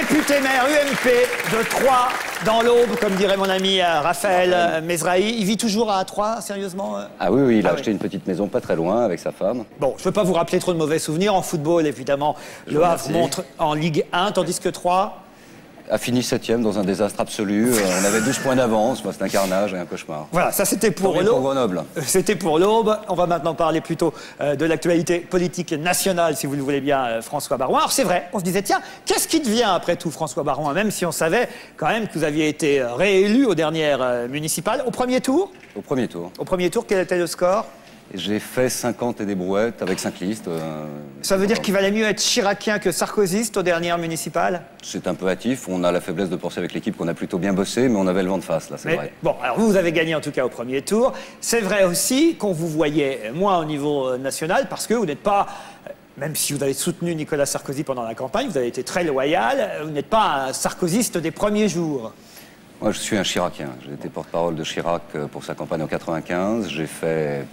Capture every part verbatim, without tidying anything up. Député-maire U M P de Troyes, dans l'Aube, comme dirait mon ami Raphaël Mezrahi. Il vit toujours à Troyes, sérieusement? Ah oui, oui, il a ah acheté oui. une petite maison pas très loin avec sa femme. Bon, je ne veux pas vous rappeler trop de mauvais souvenirs. En football, évidemment, je Le Havre montre en Ligue un, tandis que Troyes a fini septième dans un désastre absolu. On avait douze points d'avance. C'est un carnage et un cauchemar. Voilà, ça c'était pour l'Aube. C'était pour l'Aube. On va maintenant parler plutôt de l'actualité politique nationale, si vous le voulez bien, François Baroin. Alors c'est vrai, on se disait, tiens, qu'est-ce qui devient après tout François Baroin, même si on savait quand même que vous aviez été réélu aux dernières municipales. Au premier tour ? Au premier tour. Au premier tour, quel était le score ? J'ai fait cinquante et des brouettes avec cinq listes. Euh, Ça veut dire qu'il valait mieux être chiracien que sarkozyste aux dernières municipales? C'est un peu hâtif. On a la faiblesse de penser avec l'équipe qu'on a plutôt bien bossé, mais on avait le vent de face, là, c'est vrai. Bon, alors vous, vous avez gagné en tout cas au premier tour. C'est vrai aussi qu'on vous voyait moins au niveau national parce que vous n'êtes pas... Même si vous avez soutenu Nicolas Sarkozy pendant la campagne, vous avez été très loyal. Vous n'êtes pas un sarkozyste des premiers jours. Moi, je suis un chiracien. J'ai été porte-parole de Chirac pour sa campagne en quatre-vingt-quinze. J'ai fait...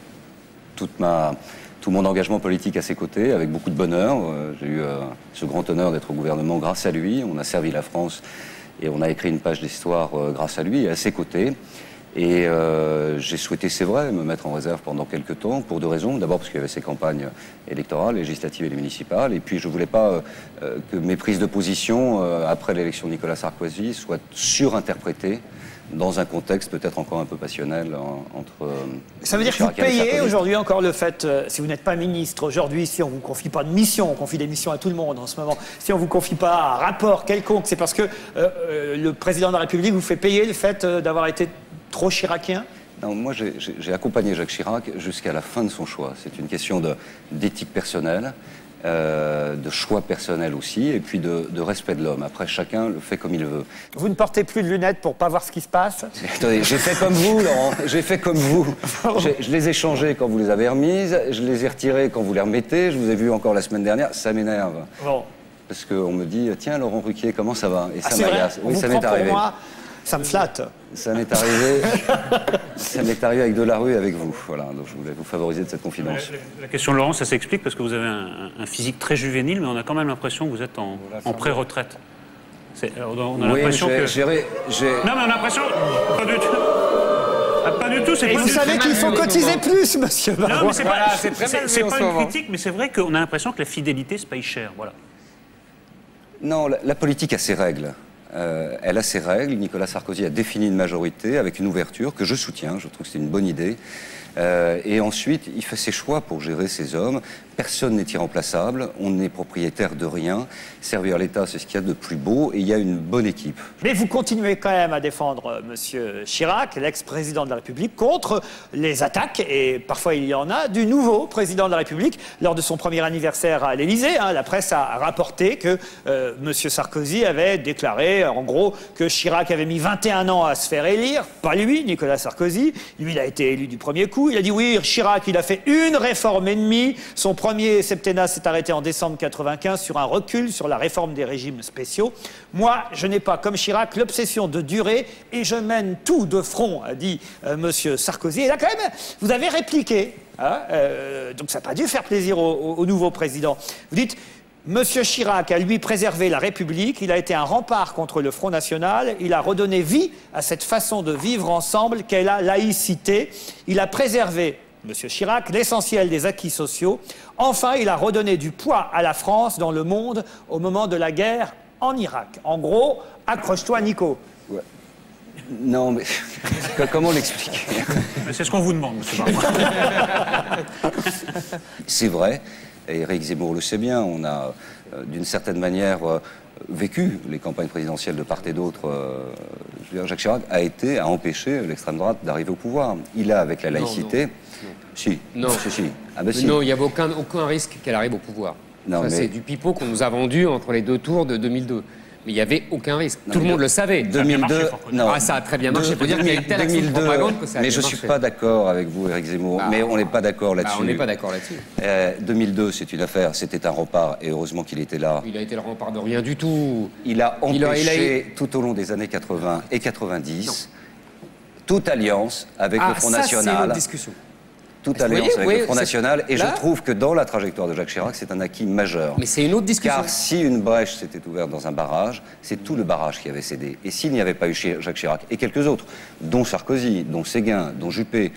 Toute ma, tout mon engagement politique à ses côtés, avec beaucoup de bonheur. Euh, J'ai eu euh, ce grand honneur d'être au gouvernement grâce à lui. On a servi la France et on a écrit une page d'histoire euh, grâce à lui et à ses côtés. Et euh, j'ai souhaité, c'est vrai, me mettre en réserve pendant quelques temps, pour deux raisons. D'abord parce qu'il y avait ces campagnes électorales, législatives et les municipales. Et puis je ne voulais pas euh, que mes prises de position, euh, après l'élection de Nicolas Sarkozy, soient surinterprétées dans un contexte peut-être encore un peu passionnel en, entre... Euh, Ça veut dire que vous payez aujourd'hui encore le fait, euh, si vous n'êtes pas ministre aujourd'hui, si on ne vous confie pas de mission, on confie des missions à tout le monde en ce moment, si on ne vous confie pas un rapport quelconque, c'est parce que euh, euh, le président de la République vous fait payer le fait euh, d'avoir été trop chiracien? Non, moi j'ai accompagné Jacques Chirac jusqu'à la fin de son choix. C'est une question d'éthique personnelle, euh, de choix personnel aussi, et puis de, de respect de l'homme. Après, chacun le fait comme il veut. Vous ne portez plus de lunettes pour pas voir ce qui se passe? Attendez, j'ai fait comme vous, Laurent, j'ai fait comme vous. Je les ai changées quand vous les avez remises, je les ai retirées quand vous les remettez, je vous ai vu encore la semaine dernière, ça m'énerve. Bon. Parce qu'on me dit, tiens, Laurent Ruquier, comment ça va? Et ça ah, m'agace. Oui, ça m'est arrivé. Ça me flatte. Ça m'est arrivé, ça m'est arrivé avec Delarue et avec vous. Voilà, donc je voulais vous favoriser de cette confidence. La, la question de Laurent, ça s'explique parce que vous avez un, un physique très juvénile, mais on a quand même l'impression que vous êtes en, en pré-retraite. On a oui, l'impression que... Géré, non, mais on a l'impression... Pas du tout. Ah, pas du tout, c'est pas... Et vous savez qu'il faut cotiser plus, monsieur Baroin. Non, mais c'est voilà, pas, c'est c'est pas une critique, mais c'est vrai qu'on a l'impression que la fidélité se paye cher, voilà. Non, la, la politique a ses règles. Euh, elle a ses règles. Nicolas Sarkozy a défini une majorité avec une ouverture que je soutiens. Je trouve que c'est une bonne idée. Euh, et ensuite, il fait ses choix pour gérer ses hommes. Personne n'est irremplaçable. On n'est propriétaire de rien. Servir l'État, c'est ce qu'il y a de plus beau. Et il y a une bonne équipe. Mais vous continuez quand même à défendre M. Chirac, l'ex-président de la République, contre les attaques, et parfois il y en a, du nouveau président de la République. Lors de son premier anniversaire à l'Élysée, hein, la presse a rapporté que euh, M. Sarkozy avait déclaré en gros que Chirac avait mis vingt et un ans à se faire élire, pas lui, Nicolas Sarkozy. Lui, il a été élu du premier coup. Il a dit oui, Chirac, il a fait une réforme et demie. Son premier septennat s'est arrêté en décembre mille neuf cent quatre-vingt-quinze sur un recul sur la réforme des régimes spéciaux. Moi, je n'ai pas, comme Chirac, l'obsession de durer et je mène tout de front, a dit euh, Monsieur Sarkozy. Et là, quand même, vous avez répliqué. Hein, euh, donc ça n'a pas dû faire plaisir au, au, au nouveau président. Vous dites... Monsieur Chirac a, lui, préservé la République, il a été un rempart contre le Front National, il a redonné vie à cette façon de vivre ensemble qu'est la laïcité, il a préservé, Monsieur Chirac, l'essentiel des acquis sociaux, enfin il a redonné du poids à la France dans le monde au moment de la guerre en Irak. En gros, accroche-toi Nico. Ouais. Non, mais comment l'expliquer? C'est ce qu'on vous demande, monsieur Baroin. C'est vrai. Et Éric Zemmour le sait bien, on a euh, d'une certaine manière euh, vécu les campagnes présidentielles de part et d'autre. Euh, je veux dire, Jacques Chirac a été à empêcher l'extrême droite d'arriver au pouvoir. Il a, avec la laïcité... Non, non, non. Si. Non, si, si. Ah ben, si. Non, il n'y avait aucun, aucun risque qu'elle arrive au pouvoir. Enfin, mais... C'est du pipeau qu'on nous a vendu entre les deux tours de deux mille deux. Mais il n'y avait aucun risque. Non, tout le monde le savait. deux mille deux, non. Ah, ça a très bien marché. Il faut dire qu'il y a une telle action de propagande que ça a bien marché. Mais je ne suis pas d'accord avec vous, Éric Zemmour. Bah, mais on n'est pas d'accord là-dessus. Bah, on n'est pas d'accord là-dessus. Euh, deux mille deux, c'est une affaire. C'était un rempart. Et heureusement qu'il était là. Il a été le rempart de rien du tout. Il a empêché il a, il a eu... tout au long des années quatre-vingt et quatre-vingt-dix non. toute alliance avec ah, le Front ça, National. C'est une autre discussion. toute alliance avec le Front National. Et je trouve que dans la trajectoire de Jacques Chirac, c'est un acquis majeur. Mais c'est une autre discussion. Car si une brèche s'était ouverte dans un barrage, c'est tout le barrage qui avait cédé. Et s'il n'y avait pas eu Jacques Chirac et quelques autres, dont Sarkozy, dont Séguin, dont Juppé,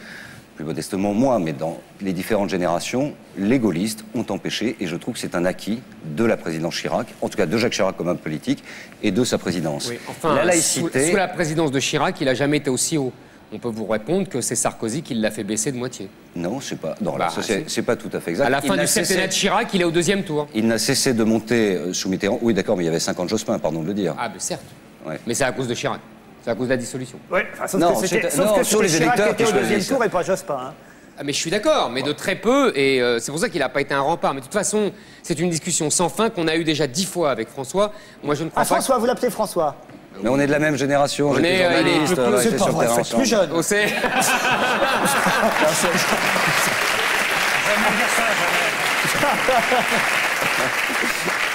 plus modestement moi, mais dans les différentes générations, les gaullistes ont empêché, et je trouve que c'est un acquis de la présidence Chirac, en tout cas de Jacques Chirac comme homme politique, et de sa présidence. Oui, enfin, la laïcité... sous, sous la présidence de Chirac, il n'a jamais été aussi haut. On peut vous répondre que c'est Sarkozy qui l'a fait baisser de moitié. Non, c'est pas, bah, pas tout à fait exact. À la fin du septennat de Chirac, il est au deuxième tour. Il n'a cessé de monter euh, sous Mitterrand. Oui, d'accord, mais il y avait cinquante Jospin, pardon de le dire. Ah, mais certes. Ouais. Mais c'est à cause de Chirac. C'est à cause de la dissolution. Oui, enfin, sauf non, que c'était Chirac qui était au deuxième tour et pas Jospin. Hein. Ah, mais je suis d'accord, mais de très peu, et euh, c'est pour ça qu'il n'a pas été un rempart. Mais de toute façon, c'est une discussion sans fin qu'on a eue déjà dix fois avec François. Moi, je ne crois ah, pas François, que... vous l'appelez François. Mais on est de la même génération, on est journaliste, euh, c'est pas vrai, c'est plus jeune. On sait.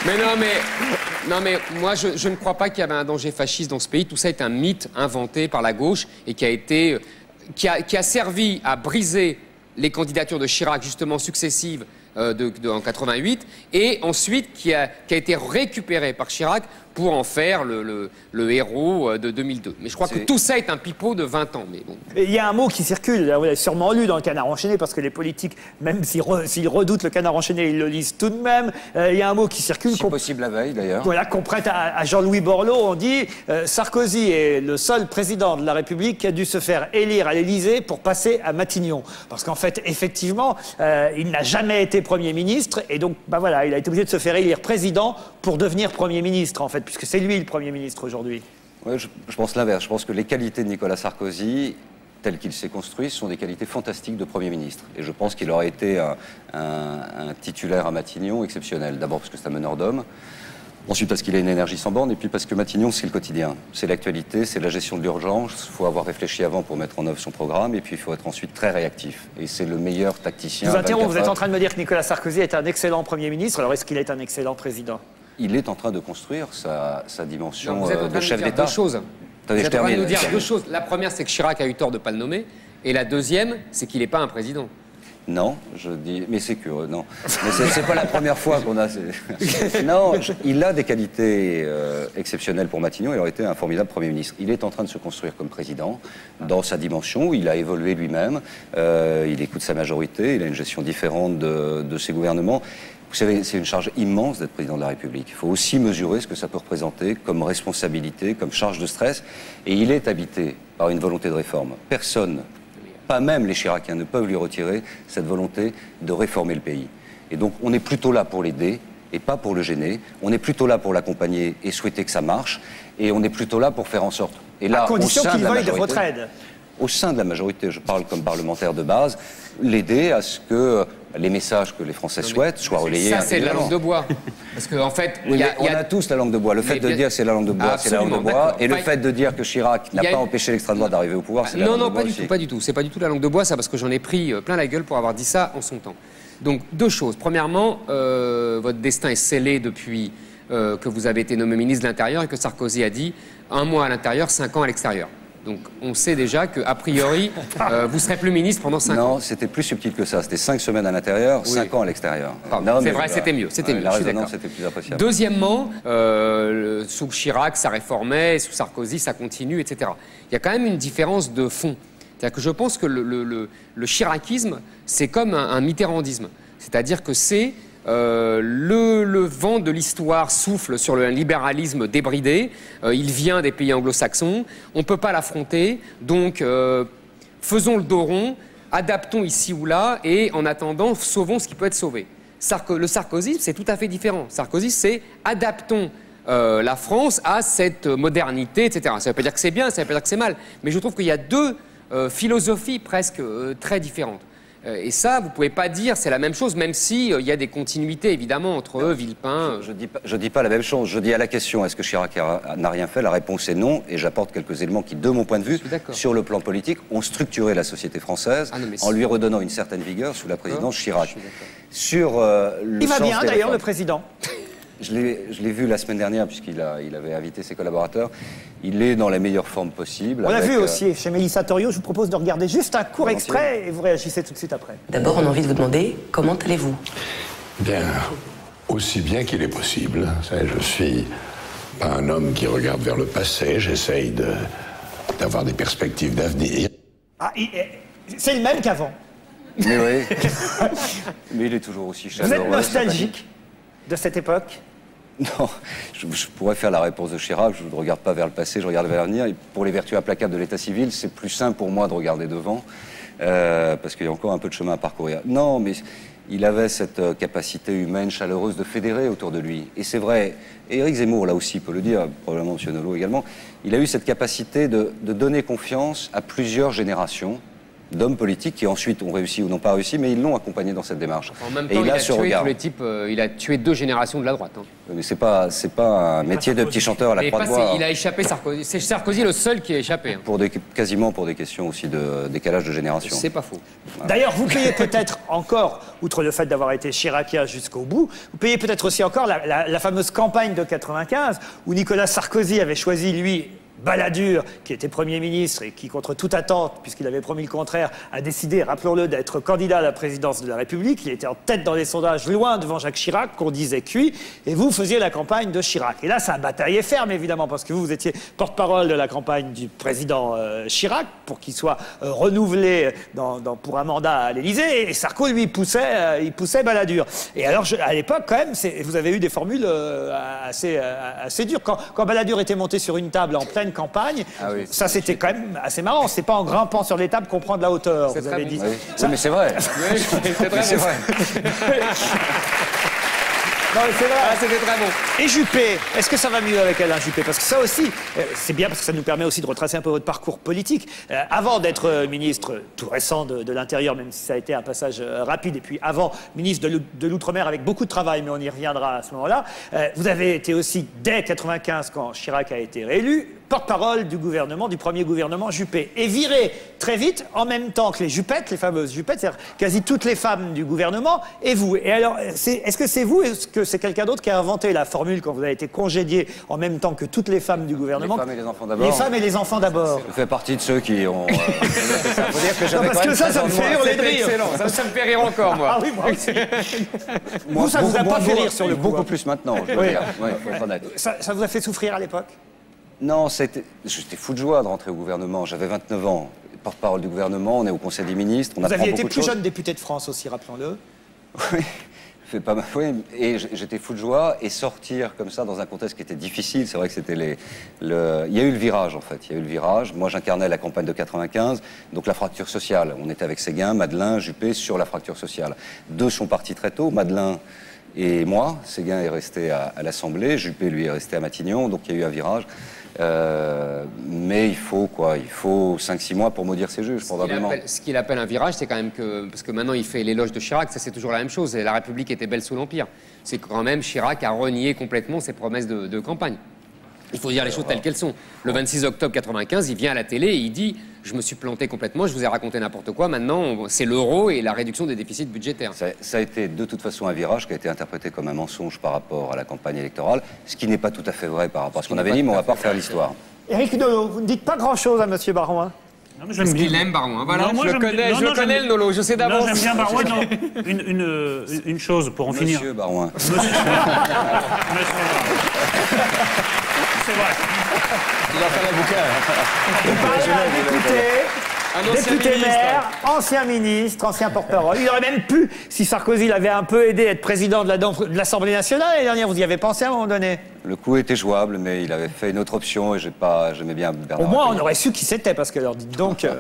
Mais non, mais, non, mais moi, je, je ne crois pas qu'il y avait un danger fasciste dans ce pays. Tout ça est un mythe inventé par la gauche et qui a été, qui a, qui a servi à briser les candidatures de Chirac, justement, successives euh, de, de, en quatre-vingt-huit, et ensuite qui a, qui a été récupéré par Chirac pour en faire le, le, le héros de deux mille deux. Mais je crois que tout ça est un pipeau de vingt ans. Mais bon. Et il y a un mot qui circule, vous l'avez sûrement lu dans le Canard enchaîné, parce que les politiques, même s'ils re, redoutent le Canard enchaîné, ils le lisent tout de même. Euh, il y a un mot qui circule... C'est possible la veille, d'ailleurs. Voilà, qu'on prête à, à Jean-Louis Borloo, on dit euh, Sarkozy est le seul président de la République qui a dû se faire élire à l'Élysée pour passer à Matignon. Parce qu'en fait, effectivement, euh, il n'a jamais été Premier ministre, et donc, bah voilà, il a été obligé de se faire élire président pour devenir Premier ministre, en fait. Puisque c'est lui le Premier ministre aujourd'hui. Oui, je, je pense l'inverse. Je pense que les qualités de Nicolas Sarkozy, telles qu'il s'est construit, sont des qualités fantastiques de Premier ministre. Et je pense qu'il aurait été un, un, un titulaire à Matignon exceptionnel. D'abord parce que c'est un meneur d'hommes, ensuite parce qu'il a une énergie sans borne, et puis parce que Matignon, c'est le quotidien. C'est l'actualité, c'est la gestion de l'urgence. Il faut avoir réfléchi avant pour mettre en œuvre son programme, et puis il faut être ensuite très réactif. Et c'est le meilleur tacticien. Je vous interromps, vous êtes en train de me dire que Nicolas Sarkozy est un excellent Premier ministre. Alors est-ce qu'il est un excellent président ? Il est en train de construire sa, sa dimension non, vous êtes en train de chef d'État. Vous êtes en train de nous dire deux choses. La première, c'est que Chirac a eu tort de ne pas le nommer. Et la deuxième, c'est qu'il n'est pas un président. Non, je dis... Mais c'est curieux, non. Mais c'est pas la première fois qu'on a... Non, je... il a des qualités euh, exceptionnelles pour Matignon. Il aurait été un formidable Premier ministre. Il est en train de se construire comme président dans sa dimension. Il a évolué lui-même. Euh, il écoute sa majorité. Il a une gestion différente de, de ses gouvernements. Vous savez, c'est une charge immense d'être président de la République. Il faut aussi mesurer ce que ça peut représenter comme responsabilité, comme charge de stress. Et il est habité par une volonté de réforme. Personne, pas même les Chiraciens, ne peuvent lui retirer cette volonté de réformer le pays. Et donc, on est plutôt là pour l'aider et pas pour le gêner. On est plutôt là pour l'accompagner et souhaiter que ça marche. Et on est plutôt là pour faire en sorte... Et là, à condition qu'il veuille de votre aide. Au sein de la majorité, je parle comme parlementaire de base, l'aider à ce que... les messages que les Français souhaitent soient relayés. Ça, c'est la langue de bois. Parce qu'en en fait... Oui, y a, on y a... a tous la langue de bois. Le fait mais, de bien... dire c'est la langue de bois, c'est la langue de bois. Et le fait de dire que Chirac n'a pas une... empêché l'extrême droite d'arriver au pouvoir, c'est la non, langue non, de bois. Non, non, pas du tout, pas du tout. C'est pas du tout la langue de bois, ça, parce que j'en ai pris plein la gueule pour avoir dit ça en son temps. Donc, deux choses. Premièrement, euh, votre destin est scellé depuis euh, que vous avez été nommé ministre de l'Intérieur et que Sarkozy a dit un mois à l'intérieur, cinq ans à l'extérieur. Donc on sait déjà qu'a priori, euh, vous serez plus ministre pendant cinq ans. Non, c'était plus subtil que ça. C'était cinq semaines à l'intérieur, oui. cinq ans à l'extérieur. C'est vrai, c'était mieux. C'était ouais, mieux. La résonance était plus appréciable. Deuxièmement, euh, sous Chirac, ça réformait, sous Sarkozy, ça continue, et cetera. Il y a quand même une différence de fond. C'est-à-dire que je pense que le, le, le, le chiracisme, c'est comme un, un mitterrandisme. C'est-à-dire que c'est... Euh, le, le vent de l'histoire souffle sur le libéralisme débridé, euh, il vient des pays anglo-saxons, on ne peut pas l'affronter, donc euh, faisons le dos rond, adaptons ici ou là, et en attendant, sauvons ce qui peut être sauvé. Sarko- le sarkozisme, c'est tout à fait différent. Sarkozy, c'est adaptons euh, la France à cette modernité, et cetera. Ça ne veut pas dire que c'est bien, ça ne veut pas dire que c'est mal, mais je trouve qu'il y a deux euh, philosophies presque euh, très différentes. Et ça, vous ne pouvez pas dire, c'est la même chose, même s'il euh, y a des continuités, évidemment, entre eux, Villepin... Je ne dis, dis pas la même chose. Je dis à la question, est-ce que Chirac n'a rien fait? La réponse est non, et j'apporte quelques éléments qui, de mon point de vue, sur le plan politique, ont structuré la société française ah, non, en lui redonnant une certaine vigueur sous la présidence Chirac. Sur, euh, le il va bien, d'ailleurs, le président. Je l'ai vu la semaine dernière, puisqu'il il avait invité ses collaborateurs. Il est dans la meilleure forme possible. On avec... a vu aussi chez Mélissa Thoriot. Je vous propose de regarder juste un court extrait et vous réagissez tout de suite après. D'abord, on a envie de vous demander comment allez-vous? Bien, aussi bien qu'il est possible. Je suis pas un homme qui regarde vers le passé. J'essaye d'avoir de, des perspectives d'avenir. Ah, c'est le même qu'avant. Mais oui. Mais il est toujours aussi chaleureux. Vous êtes nostalgique de cette époque? Non, je, je pourrais faire la réponse de Chirac, je ne regarde pas vers le passé, je regarde vers l'avenir. Pour les vertus implacables de l'état civil, c'est plus simple pour moi de regarder devant, euh, parce qu'il y a encore un peu de chemin à parcourir. Non, mais il avait cette capacité humaine chaleureuse de fédérer autour de lui. Et c'est vrai, et Éric Zemmour, là aussi, peut le dire, probablement M. Naulleau également, il a eu cette capacité de, de donner confiance à plusieurs générations d'hommes politiques qui ensuite ont réussi ou n'ont pas réussi, mais ils l'ont accompagné dans cette démarche. En même temps, et il, il a, a tué regard. Tous les types, euh, il a tué deux générations de la droite. Hein. Mais c'est pas, c'est pas un métier de petit chanteur à la croix de bois. Il a échappé Sarkozy. C'est Sarkozy le seul qui a échappé. Hein. Pour des, quasiment pour des questions aussi de décalage de génération. C'est pas faux. Voilà. D'ailleurs, vous payez peut-être encore, outre le fait d'avoir été chiracien jusqu'au bout, vous payez peut-être aussi encore la, la, la fameuse campagne de quatre-vingt-quinze où Nicolas Sarkozy avait choisi, lui, Balladur, qui était Premier ministre et qui, contre toute attente, puisqu'il avait promis le contraire, a décidé, rappelons-le, d'être candidat à la présidence de la République. Il était en tête dans les sondages, loin devant Jacques Chirac, qu'on disait cuit, et vous faisiez la campagne de Chirac. Et là, ça bataillait ferme, évidemment, parce que vous, vous étiez porte-parole de la campagne du président euh, Chirac, pour qu'il soit euh, renouvelé dans, dans, pour un mandat à l'Élysée, et Sarko, lui, poussait, euh, il poussait Balladur. Et alors, je, à l'époque, quand même, vous avez eu des formules euh, assez, euh, assez dures. Quand, quand Balladur était monté sur une table en pleine campagne, ah oui, ça c'était quand même assez marrant. C'est pas en grimpant sur les tables qu'on prend de la hauteur, vous avez dit. Oui. Ça... Oui, mais c'est vrai. Oui, c'est très, vrai. Non, c'est vrai. Ah, c'était très bon. Et Juppé, est-ce que ça va mieux avec Alain Juppé? Parce que ça aussi, c'est bien parce que ça nous permet aussi de retracer un peu votre parcours politique. Euh, avant d'être ministre tout récent de, de l'Intérieur, même si ça a été un passage euh, rapide, et puis avant ministre de l'Outre-mer avec beaucoup de travail, mais on y reviendra à ce moment-là, euh, vous avez été aussi, dès quatre-vingt-quinze, quand Chirac a été réélu, porte-parole du gouvernement, du premier gouvernement Juppé, et viré très vite, en même temps que les Juppettes, les fameuses Juppettes, c'est-à-dire quasi toutes les femmes du gouvernement, et vous. Et alors, est-ce est que c'est vous, est-ce que c'est quelqu'un d'autre qui a inventé la formule quand vous avez été congédié en même temps que toutes les femmes du gouvernement? Les femmes et les enfants d'abord. Les femmes et les enfants d'abord. Je fais partie de ceux qui ont... Euh, ça veut dire que j'avais non, parce que ça, ça me fait rire, les rires. Excellent, ça, ça me fait rire encore, moi. Ah oui, moi aussi. Moi, vous, ça vous a pas fait rire sur le coup. Beaucoup plus maintenant, je veux dire. Oui, faut être honnête. Ça, ça vous a fait souffrir à l'époque? Non, j'étais fou de joie de rentrer au gouvernement. J'avais vingt-neuf ans, porte-parole du gouvernement, on est au Conseil des ministres. On Vous aviez été plus jeune député de France aussi, rappelons-le. Oui, fait pas mal. Oui, et j'étais fou de joie. Et sortir comme ça dans un contexte qui était difficile, c'est vrai que c'était les. Le... Il y a eu le virage, en fait. Il y a eu le virage. Moi, j'incarnais la campagne de quatre-vingt-quinze, donc la fracture sociale. On était avec Séguin, Madeleine, Juppé sur la fracture sociale. Deux sont partis très tôt. Madeleine. Et moi, Séguin est resté à, à l'Assemblée, Juppé, lui, est resté à Matignon, donc il y a eu un virage. Euh, mais il faut, quoi, il faut cinq six mois pour maudire ses juges, probablement. Ce qu'il appelle un virage, c'est quand même que... Parce que maintenant, il fait l'éloge de Chirac, ça, c'est toujours la même chose. La République était belle sous l'Empire. C'est quand même Chirac a renié complètement ses promesses de, de campagne. Il faut dire les choses telles qu'elles sont. Le vingt-six octobre quatre-vingt-quinze, il vient à la télé et il dit « Je me suis planté complètement, je vous ai raconté n'importe quoi, maintenant c'est l'euro et la réduction des déficits budgétaires. » Ça a été de toute façon un virage qui a été interprété comme un mensonge par rapport à la campagne électorale, ce qui n'est pas tout à fait vrai par rapport à ce qu'on avait dit, mais on va pas refaire l'histoire. Éric Naulleau, vous ne dites pas grand-chose à M. Baroin. Parce qu'il aime Baroin, voilà, non, moi, je, je connais, non, je non, connais le Naulleau, je sais d'abord. J'aime bien Baroin, non. Une, une, une chose pour en Monsieur finir. Monsieur Baroin. Monsieur Baroin. C'est vrai. Il a fait la bouquin. Voilà, député, député maire, ancien ministre, ancien porte-parole. Il aurait même pu, si Sarkozy l'avait un peu aidé, être président de l'Assemblée nationale l'année dernière. Vous y avez pensé à un moment donné? Le coup était jouable, mais il avait fait une autre option et j'ai pas, j'aimais bien Bernard. Au moins, Accoyer. On aurait su qui c'était, parce que alors dites donc. Euh...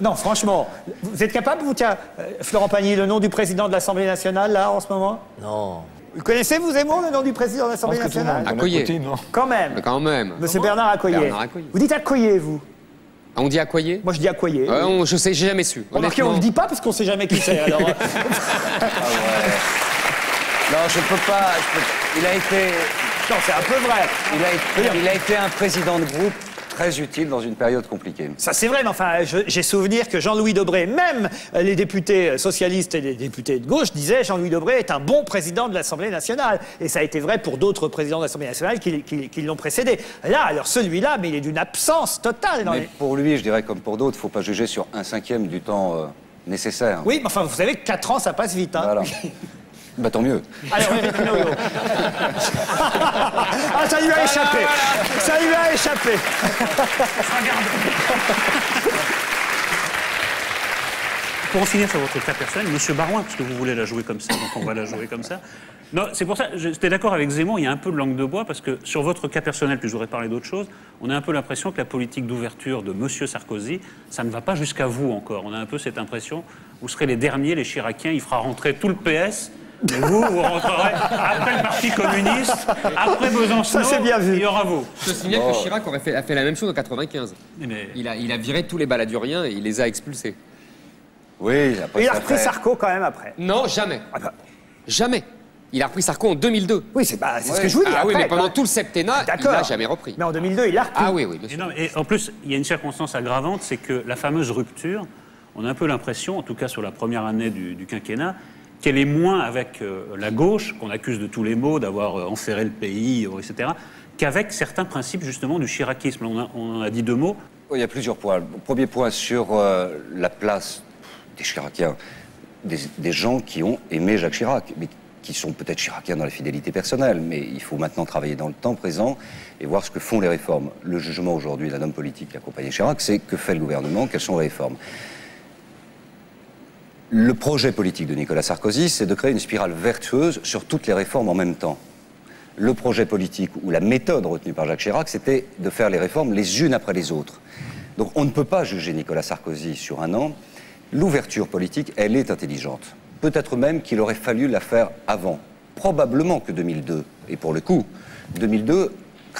Non, franchement, vous êtes capable, vous, tiens, Florent Pagny, le nom du président de l'Assemblée nationale, là, en ce moment? Non. Vous connaissez, vous Zemmour, le nom du président de l'Assemblée nationale? Accoyer. Quand même. Mais quand même. Monsieur Bernard Accoyer. Bernard Accoyer. Vous dites Accoyer, vous? On dit Accoyer? Moi, je dis Accoyer. Euh, on, je sais, j'ai jamais su. Remarquez, on ne le dit pas parce qu'on ne sait jamais qui c'est, alors. Ah ouais. Non, je ne peux pas. Je peux... Il a été. Non, c'est un peu vrai. Il a été, il a été un président de groupe très utile dans une période compliquée. Ça, c'est vrai, mais enfin, j'ai souvenir que Jean-Louis Debré, même les députés socialistes et les députés de gauche, disaient Jean-Louis Debré est un bon président de l'Assemblée nationale. Et ça a été vrai pour d'autres présidents de l'Assemblée nationale qui, qui, qui l'ont précédé. Là, alors celui-là, mais il est d'une absence totale. Dans mais les... Pour lui, je dirais comme pour d'autres, il ne faut pas juger sur un cinquième du temps euh, nécessaire. Oui, mais enfin, vous savez, quatre ans, ça passe vite. Hein. Voilà. Bah tant mieux. Alors Eric Naulleau. Ah, ça lui a échappé. Ça lui a échappé. Pour en finir sur votre cas personnel, Monsieur Baroin, parce que vous voulez la jouer comme ça, donc on va la jouer comme ça. Non, c'est pour ça, j'étais d'accord avec Zemmour, il y a un peu de langue de bois, parce que sur votre cas personnel, puis je voudrais parler d'autre chose, on a un peu l'impression que la politique d'ouverture de Monsieur Sarkozy, ça ne va pas jusqu'à vous encore. On a un peu cette impression, vous serez les derniers, les Chiraciens, il fera rentrer tout le P S... Et vous, vous rentrerez après le Parti communiste, après Besançon, ça, bien vu. Il y aura vous. Je signale oh. que Chirac aurait fait, a fait la même chose en quatre-vingt-quinze. Mais... Il, a, il a viré tous les Balladuriens et il les a expulsés. Oui, il a pas Il a repris Sarko quand même après. Non, jamais. Ah bah. Jamais. Il a repris Sarko en deux mille deux. Oui, c'est bah, ouais. ce que je vous dis. Ah après, oui, mais pendant bah... tout le septennat, il n'a jamais repris. Mais en deux mille deux, il a repris. Ah oui, oui. Et, non, et en plus, il y a une circonstance aggravante, c'est que la fameuse rupture, on a un peu l'impression, en tout cas sur la première année du, du quinquennat, qu'elle est moins avec euh, la gauche, qu'on accuse de tous les maux, d'avoir euh, enferré le pays, euh, et cetera, qu'avec certains principes, justement, du chiracisme. On, a, on en a dit deux mots. Il y a plusieurs points. Le premier point sur euh, la place des Chiraciens, des, des gens qui ont aimé Jacques Chirac, mais qui sont peut-être Chiraciens dans la fidélité personnelle, mais il faut maintenant travailler dans le temps présent et voir ce que font les réformes. Le jugement aujourd'hui d'un homme politique qui a accompagné Chirac, c'est que fait le gouvernement, quelles sont les réformes. Le projet politique de Nicolas Sarkozy, c'est de créer une spirale vertueuse sur toutes les réformes en même temps. Le projet politique ou la méthode retenue par Jacques Chirac, c'était de faire les réformes les unes après les autres. Donc on ne peut pas juger Nicolas Sarkozy sur un an. L'ouverture politique, elle est intelligente. Peut-être même qu'il aurait fallu la faire avant. Probablement que deux mille deux, et pour le coup, deux mille deux...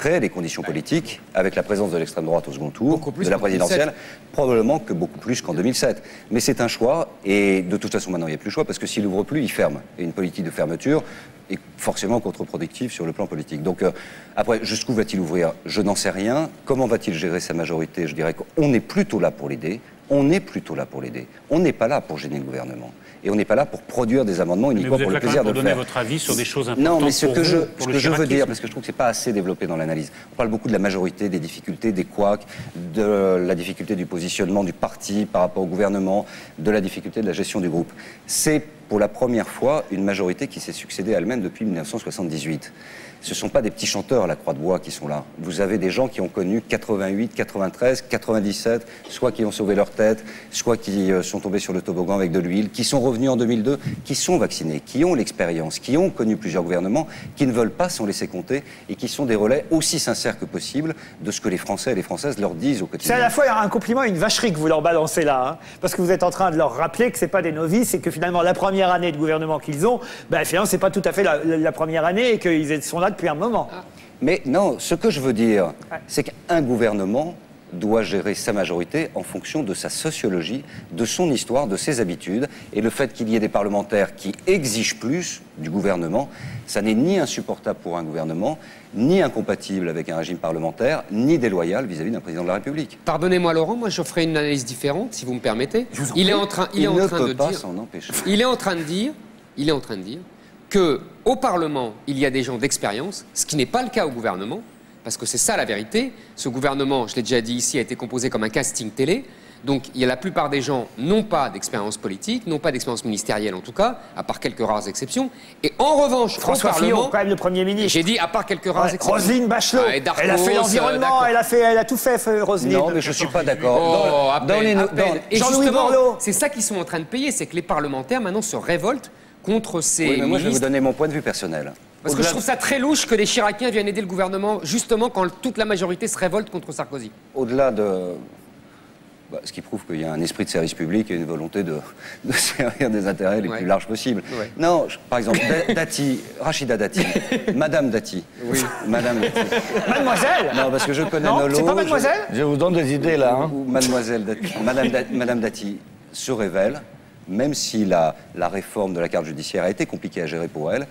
créer des conditions politiques, avec la présence de l'extrême droite au second tour, de la présidentielle, probablement que beaucoup plus qu'en deux mille sept. Mais c'est un choix, et de toute façon maintenant il n'y a plus le choix, parce que s'il n'ouvre plus, il ferme. Et une politique de fermeture est forcément contre-productive sur le plan politique. Donc euh, après, jusqu'où va-t-il ouvrir? Je n'en sais rien. Comment va-t-il gérer sa majorité? Je dirais qu'on est plutôt là pour l'aider. On est plutôt là pour l'aider. On n'est pas là pour gêner le gouvernement. Et on n'est pas là pour produire des amendements uniquement pour le plaisir de le faire. Vous êtes là pour donner votre avis sur des choses importantes. Non, mais ce que je, ce que je veux dire, parce que je trouve que ce n'est pas assez développé dans l'analyse. On parle beaucoup de la majorité, des difficultés, des couacs, de la difficulté du positionnement du parti par rapport au gouvernement, de la difficulté de la gestion du groupe. C'est pour la première fois une majorité qui s'est succédée à elle-même depuis mille neuf cent soixante-dix-huit. Ce ne sont pas des petits chanteurs, la Croix-de-Bois, qui sont là. Vous avez des gens qui ont connu quatre-vingt-huit, quatre-vingt-treize, quatre-vingt-dix-sept, soit qui ont sauvé leur tête, soit qui sont tombés sur le toboggan avec de l'huile, qui sont revenus en deux mille deux, qui sont vaccinés, qui ont l'expérience, qui ont connu plusieurs gouvernements, qui ne veulent pas s'en laisser compter et qui sont des relais aussi sincères que possible de ce que les Français et les Françaises leur disent au quotidien. C'est à la fois un compliment et une vacherie que vous leur balancez là, hein, parce que vous êtes en train de leur rappeler que ce n'est pas des novices et que finalement la première année de gouvernement qu'ils ont, ben, finalement, ce n'est pas tout à fait la, la, la première année et qu'ils sont là depuis un moment. Mais non, ce que je veux dire, c'est qu'un gouvernement doit gérer sa majorité en fonction de sa sociologie, de son histoire, de ses habitudes. Et le fait qu'il y ait des parlementaires qui exigent plus du gouvernement, ça n'est ni insupportable pour un gouvernement, ni incompatible avec un régime parlementaire, ni déloyal vis-à-vis d'un président de la République. Pardonnez-moi Laurent, moi je ferai une analyse différente, si vous me permettez. Je vous en prie. Il est en train, il, il est ne en train peut de pas dire, s'en empêcher. Il est en train de dire, il est en train de dire que au Parlement, il y a des gens d'expérience, ce qui n'est pas le cas au gouvernement, parce que c'est ça la vérité. Ce gouvernement, je l'ai déjà dit ici, a été composé comme un casting télé. Donc il y a la plupart des gens n'ont pas d'expérience politique, n'ont pas d'expérience ministérielle en tout cas, à part quelques rares exceptions. Et en revanche, François Fillon, quand même le Premier ministre. J'ai dit à part quelques rares ouais, exceptions. Roselyne Bachelot, ah, Darcos, elle a fait l'environnement, euh, elle a fait, elle a tout fait, Roselyne. Non, mais je suis pas d'accord. Oh, dans, dans les no... dans... Et Jean-Louis Borloo, c'est ça qu'ils sont en train de payer, c'est que les parlementaires maintenant se révoltent contre ces. Oui, mais moi, je vais vous donner mon point de vue personnel. Parce que je trouve ça très louche que les Chiraciens viennent aider le gouvernement, justement, quand toute la majorité se révolte contre Sarkozy. Au-delà de... Bah, ce qui prouve qu'il y a un esprit de service public et une volonté de, de servir des intérêts les ouais. plus larges possibles. Ouais. Non, je, par exemple, Dati, Rachida Dati, Madame Dati. Oui. Madame Dati. Mademoiselle. Non, parce que je connais Naulleau. C'est pas Mademoiselle. Je, je vous donne des idées, là. Hein. Mademoiselle Dati, Madame, da, Madame Dati se révèle, même si la, la réforme de la carte judiciaire a été compliquée à gérer pour elle,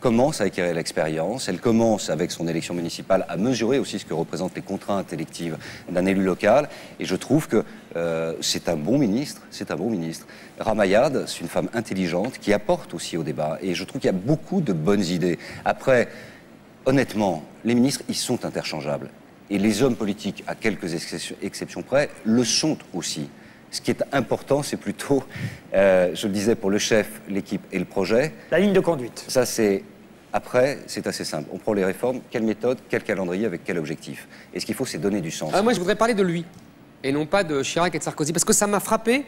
commence à acquérir l'expérience, elle commence avec son élection municipale à mesurer aussi ce que représentent les contraintes électives d'un élu local, et je trouve que euh, c'est un bon ministre, c'est un bon ministre. Rama Yade, c'est une femme intelligente qui apporte aussi au débat, et je trouve qu'il y a beaucoup de bonnes idées. Après, honnêtement, les ministres, ils sont interchangeables, et les hommes politiques, à quelques ex exceptions près, le sont aussi. Ce qui est important, c'est plutôt, euh, je le disais, pour le chef, l'équipe et le projet. La ligne de conduite. Ça, c'est... Après, c'est assez simple. On prend les réformes, quelle méthode, quel calendrier, avec quel objectif. Et ce qu'il faut, c'est donner du sens. Ah, moi, je voudrais parler de lui, et non pas de Chirac et de Sarkozy, parce que ça m'a frappé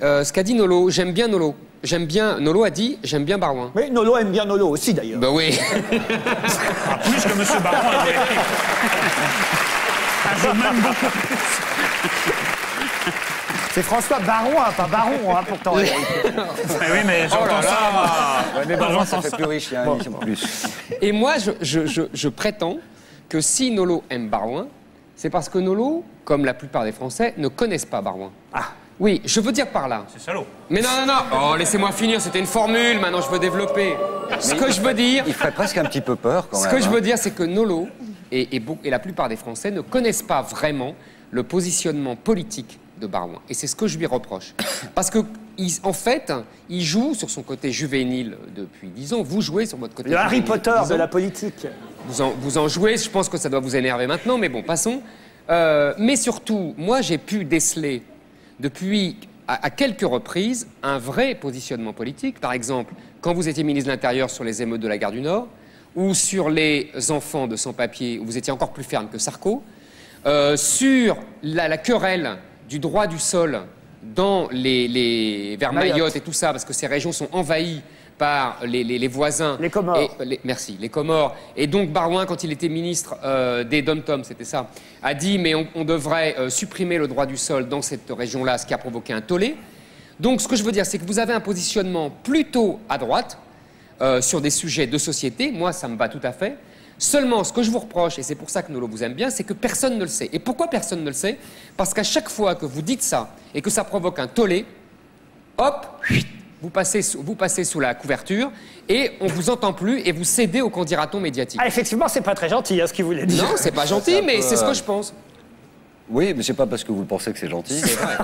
euh, ce qu'a dit Naulleau. J'aime bien Naulleau. J'aime bien... Naulleau a dit, j'aime bien Barouin. Mais Naulleau aime bien Naulleau aussi, d'ailleurs. Ben oui. Ah, plus que monsieur Barouin. Ah, je m'aime beaucoup plus. C'est François Baroin, pas Baron, hein, pourtant. Oui, mais j'entends oh ça. Ouais, mais Baroin, ça fait plus riche, hein, bon. Plus. Et moi, je, je, je, je prétends que si Naulleau aime Baroin, c'est parce que Naulleau, comme la plupart des Français, ne connaissent pas Baroin. Ah. Oui, je veux dire par là. C'est salaud. Mais non, non, non. Oh, laissez-moi finir, c'était une formule, maintenant je veux développer. Ce que je veux dire... Il ferait presque un petit peu peur, quand même. Ce que je veux dire, c'est que Naulleau et, et, et la plupart des Français ne connaissent pas vraiment le positionnement politique de Barouin. Et c'est ce que je lui reproche. Parce que, il, en fait, il joue sur son côté juvénile depuis dix ans. Vous jouez sur votre côté le Harry Potter de la politique. Vous en, vous en jouez. Je pense que ça doit vous énerver maintenant, mais bon, passons. Euh, mais surtout, moi, j'ai pu déceler depuis, à, à quelques reprises, un vrai positionnement politique. Par exemple, quand vous étiez ministre de l'Intérieur sur les émeutes de la gare du Nord, ou sur les enfants de sans-papiers, où vous étiez encore plus ferme que Sarko, euh, sur la, la querelle du droit du sol dans les, les, vers Mayotte. Mayotte et tout ça, parce que ces régions sont envahies par les, les, les voisins. Les Comores. Et, les, merci, les Comores. Et donc Barouin, quand il était ministre euh, des Dom-Tom, c'était ça, a dit mais on, on devrait euh, supprimer le droit du sol dans cette région-là, ce qui a provoqué un tollé. Donc ce que je veux dire, c'est que vous avez un positionnement plutôt à droite euh, sur des sujets de société. Moi, ça me va tout à fait. Seulement, ce que je vous reproche, et c'est pour ça que Naulleau vous aime bien, c'est que personne ne le sait. Et pourquoi personne ne le sait? Parce qu'à chaque fois que vous dites ça, et que ça provoque un tollé, hop, vous passez, vous passez sous la couverture, et on vous entend plus, et vous cédez au qu'en dira-t-on médiatique. Ah, effectivement, c'est pas très gentil, hein, ce qu'il voulait dire. Non, c'est pas gentil, mais peu... c'est ce que je pense. Oui, mais c'est pas parce que vous le pensez que c'est gentil. C'est vrai.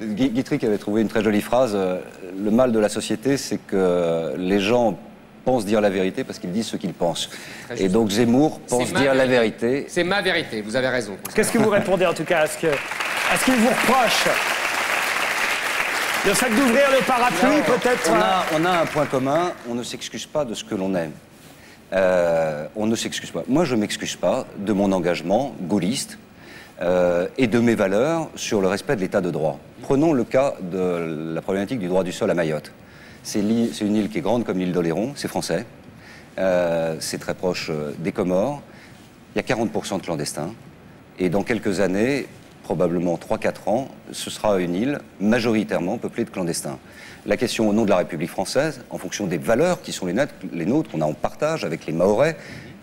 Et... Guitry avait trouvé une très jolie phrase. Le mal de la société, c'est que les gens... pensent dire la vérité parce qu'ils disent ce qu'ils pensent. Et donc Zemmour pense dire la vérité. C'est ma vérité, vous avez raison. Qu'est-ce que vous répondez en tout cas à ce qu'il qu vous reproche? Le fait d'ouvrir le parapluie peut-être... On, on a un point commun, on ne s'excuse pas de ce que l'on aime. Euh, on ne s'excuse pas. Moi je ne m'excuse pas de mon engagement gaulliste euh, et de mes valeurs sur le respect de l'état de droit. Prenons le cas de la problématique du droit du sol à Mayotte. C'est une île qui est grande comme l'île d'Oléron, c'est français, euh, c'est très proche des Comores, il y a quarante pour cent de clandestins, et dans quelques années, probablement trois quatre ans, ce sera une île majoritairement peuplée de clandestins. La question au nom de la République française, en fonction des valeurs qui sont les nôtres, les nôtres qu'on a en partage avec les Mahorais,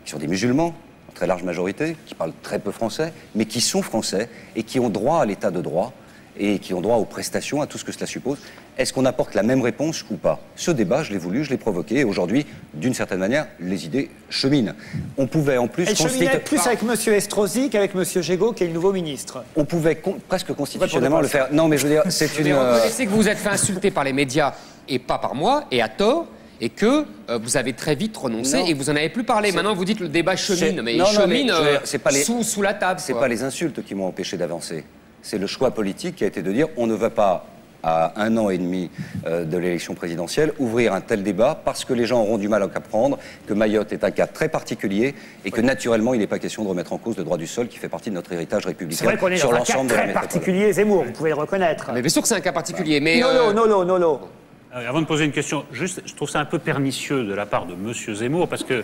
qui sont des musulmans, en très large majorité, qui parlent très peu français, mais qui sont français et qui ont droit à l'état de droit, et qui ont droit aux prestations, à tout ce que cela suppose. Est-ce qu'on apporte la même réponse ou pas? Ce débat, je l'ai voulu, je l'ai provoqué, et aujourd'hui, d'une certaine manière, les idées cheminent. On pouvait en plus... Elles cheminaient plus ah. avec monsieur Estrosi qu'avec monsieur Gégaud, qui est le nouveau ministre. On pouvait con presque constitutionnellement le faire. Non, mais je veux dire, c'est une... Vous reconnaissez que vous vous êtes fait insulter par les médias, et pas par moi, et à tort, et que euh, vous avez très vite renoncé, non. Et vous n'en avez plus parlé. Maintenant, vous dites le débat chemine, mais non, il non, chemine mais, euh, dire, pas les... sous, sous la table. C'est pas les insultes qui m'ont empêché d'avancer. C'est le choix politique qui a été de dire on ne va pas, à un an et demi euh, de l'élection présidentielle, ouvrir un tel débat parce que les gens auront du mal à comprendre que Mayotte est un cas très particulier et que naturellement il n'est pas question de remettre en cause le droit du sol qui fait partie de notre héritage républicain. C'est vrai qu'on est sur dans un cas très particulier, Zemmour, vous pouvez le reconnaître. Mais bien sûr que c'est un cas particulier, mais... Non, euh... non, non, non, non. Avant de poser une question, juste, je trouve ça un peu pernicieux de la part de monsieur Zemmour parce que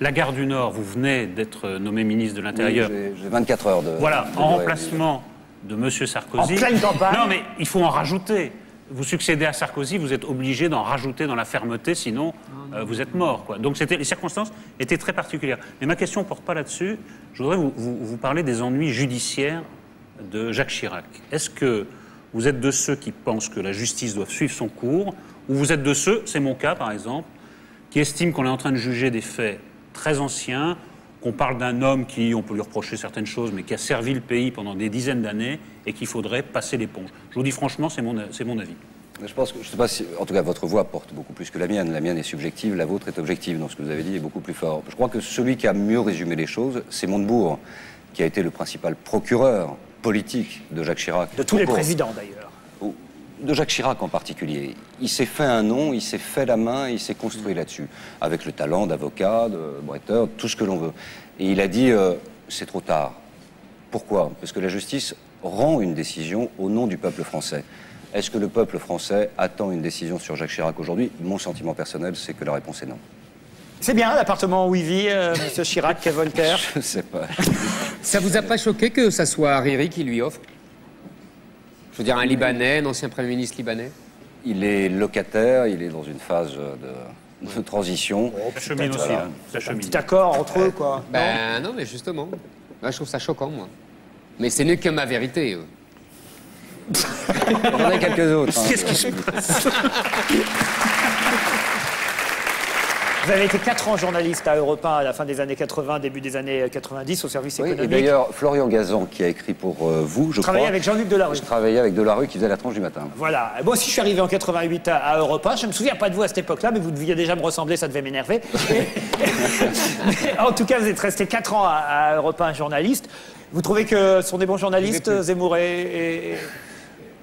la gare du Nord, vous venez d'être nommé ministre de l'Intérieur. Oui, j'ai vingt-quatre heures de... Voilà, de en remplacement... de monsieur Sarkozy. En pleine campagne. Non, mais il faut en rajouter. Vous succédez à Sarkozy, vous êtes obligé d'en rajouter dans la fermeté, sinon euh, vous êtes mort, quoi. Donc les circonstances étaient très particulières. Mais ma question ne porte pas là-dessus. Je voudrais vous, vous, vous parler des ennuis judiciaires de Jacques Chirac. Est-ce que vous êtes de ceux qui pensent que la justice doit suivre son cours Ou vous êtes de ceux, c'est mon cas par exemple, qui estiment qu'on est en train de juger des faits très anciens, qu'on parle d'un homme qui, on peut lui reprocher certaines choses, mais qui a servi le pays pendant des dizaines d'années et qu'il faudrait passer l'éponge. Je vous dis franchement, c'est mon, c'est mon avis. Je pense que, je ne sais pas si, en tout cas, votre voix porte beaucoup plus que la mienne. La mienne est subjective, la vôtre est objective. Donc ce que vous avez dit est beaucoup plus fort. Je crois que celui qui a mieux résumé les choses, c'est Montebourg, qui a été le principal procureur politique de Jacques Chirac. De tous les présidents, d'ailleurs. De Jacques Chirac en particulier. Il s'est fait un nom, il s'est fait la main, il s'est construit là-dessus. Avec le talent d'avocat, de bretteur, tout ce que l'on veut. Et il a dit, euh, c'est trop tard. Pourquoi? Parce que la justice rend une décision au nom du peuple français. Est-ce que le peuple français attend une décision sur Jacques Chirac aujourd'hui? Mon sentiment personnel, c'est que la réponse est non. C'est bien l'appartement où il vit, euh, M. Chirac, Voltaire? Je ne sais pas. Ça vous a pas choqué que ça soit Hariri qui lui offre? Je veux dire, un Libanais, un ancien Premier ministre libanais? Il est locataire, il est dans une phase de, de transition. Oh, chemine aussi, voilà. Ça chemine. Un petit accord entre eux, quoi. Ben non, non mais justement. Là, je trouve ça choquant, moi. Mais ce n'est que ma vérité. Il y en a quelques autres. Hein, Qu'est-ce qui se passe? Vous avez été quatre ans journaliste à Europe un à la fin des années quatre-vingt, début des années quatre-vingt-dix, au service économique. Oui, et d'ailleurs, Florian Gazan, qui a écrit pour euh, vous, je crois... Travaillais avec Jean-Luc Delarue. Je travaillais avec Delarue, qui faisait la tranche du matin. Voilà. Moi aussi, je suis arrivé en quatre-vingt-huit à, à Europe un. Je ne me souviens pas de vous à cette époque-là, mais vous deviez déjà me ressembler, ça devait m'énerver. En tout cas, vous êtes resté quatre ans à, à Europe un journaliste. Vous trouvez que ce sont des bons journalistes, Zemmour et... et...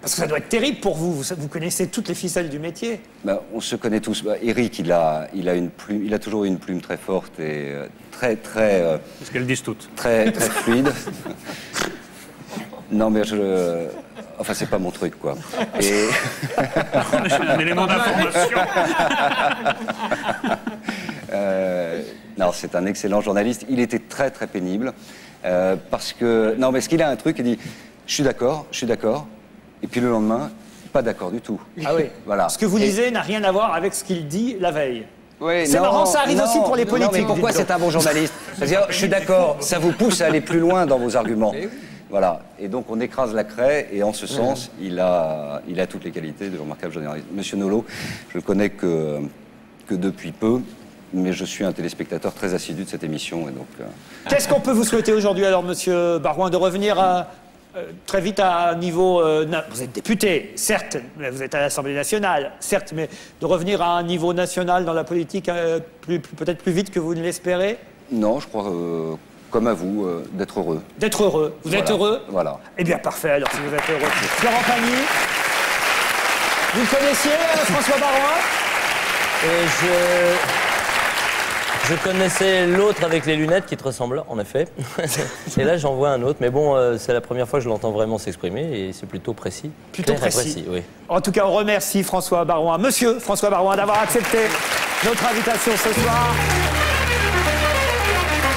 Parce que ça doit être terrible pour vous. Vous connaissez toutes les ficelles du métier. Bah, on se connaît tous. Bah, Eric, il a, il a une plume, il a toujours eu une plume très forte et euh, très, très. Euh, Parce qu'elles disent toutes. Très, très fluide. Non, mais je. Enfin, c'est pas mon truc, quoi. Et... C'est un élément d'information. euh, non, c'est un excellent journaliste. Il était très, très pénible euh, parce que. Non, mais ce qu'il a un truc, il dit, je suis d'accord, je suis d'accord. Et puis le lendemain, pas d'accord du tout. Ah oui, voilà. Ce que vous lisez et... n'a rien à voir avec ce qu'il dit la veille. Oui, c'est marrant, ça arrive non, aussi pour les politiques. Non, mais pourquoi c'est un bon journaliste? C'est-à-dire, je suis d'accord, ça vous pousse à aller plus loin dans vos arguments. Et oui. Voilà. Et donc on écrase la craie, et en ce sens, oui. il, a, il a toutes les qualités de remarquable journaliste. Monsieur Naulleau, je le connais que, que depuis peu, mais je suis un téléspectateur très assidu de cette émission. Et donc. Euh... Qu'est-ce qu'on peut vous souhaiter aujourd'hui, alors, monsieur Baroin, de revenir à... Euh, très vite à un niveau... Euh, vous êtes député, certes, mais vous êtes à l'Assemblée nationale, certes, mais de revenir à un niveau national dans la politique euh, plus, plus, peut-être plus vite que vous ne l'espérez? Non, je crois, euh, comme à vous, euh, d'être heureux. D'être heureux. Vous voilà. êtes heureux? Voilà. Eh bien, parfait, alors, si vous êtes heureux. Florent Pagny, vous le connaissiez, euh, François Baroin? euh, Je... Je connaissais l'autre avec les lunettes qui te ressemble, en effet. Et là, j'en vois un autre. Mais bon, euh, c'est la première fois que je l'entends vraiment s'exprimer et c'est plutôt précis. Plutôt clair, précis. précis oui. En tout cas, on remercie François Baroin, monsieur François Baroin, d'avoir accepté notre invitation ce soir.